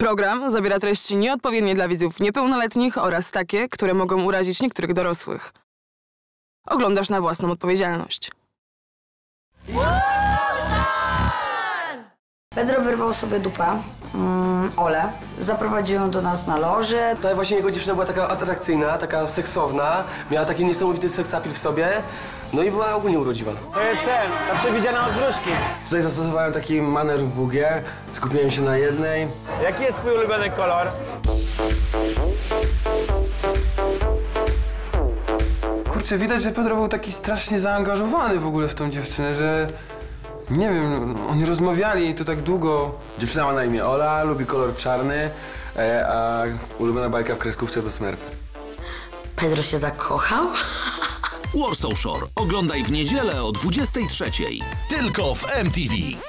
Program zawiera treści nieodpowiednie dla widzów niepełnoletnich oraz takie, które mogą urazić niektórych dorosłych. Oglądasz na własną odpowiedzialność. Pedro wyrwał sobie dupę, Ole, zaprowadził ją do nas na loży. To właśnie jego dziewczyna była taka atrakcyjna, taka seksowna, miała taki niesamowity seksapil w sobie, no i była ogólnie urodziwa. To jest ten, ta przewidziana od wróżki. Tutaj zastosowałem taki maner w WG, skupiłem się na jednej. Jaki jest twój ulubiony kolor? Kurczę, widać, że Pedro był taki strasznie zaangażowany w ogóle w tą dziewczynę, że... Nie wiem, oni rozmawiali tu tak długo. Dziewczyna ma na imię Ola, lubi kolor czarny, a ulubiona bajka w kreskówce to Smurfy. Pedro się zakochał? Warsaw Shore oglądaj w niedzielę o 23:00. Tylko w MTV.